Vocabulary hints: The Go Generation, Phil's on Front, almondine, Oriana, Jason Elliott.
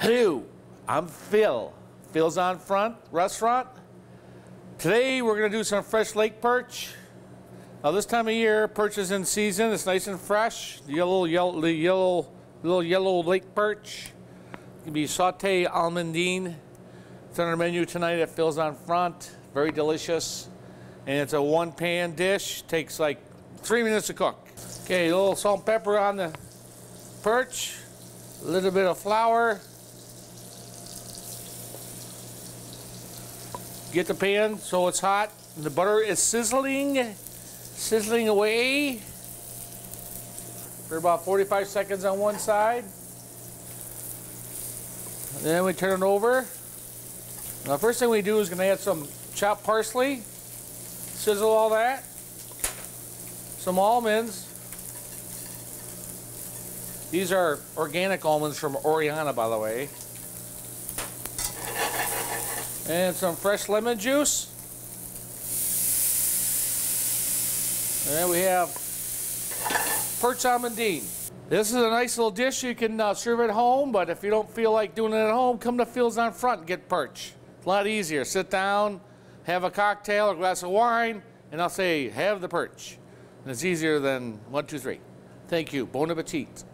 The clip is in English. Hello, I'm Phil. Phil's on Front Restaurant. Today we're going to do some fresh lake perch. Now this time of year, perch is in season. It's nice and fresh. Little yellow lake perch. It can be sauté almondine. It's on our menu tonight at Phil's on Front. Very delicious, and it's a one-pan dish. Takes like 3 minutes to cook. Okay, a little salt and pepper on the perch. A little bit of flour. Get the pan so it's hot. The butter is sizzling away for about 45 seconds on one side. And then we turn it over. Now, the first thing we do is going to add some chopped parsley, sizzle all that, some almonds. These are organic almonds from Oriana, by the way. And some fresh lemon juice. And then we have perch almondine. This is a nice little dish you can serve at home, but if you don't feel like doing it at home, come to Phil's on Front and get perch. It's a lot easier. Sit down, have a cocktail or glass of wine, and I'll say, have the perch. And it's easier than 1, 2, 3. Thank you. Bon appetit.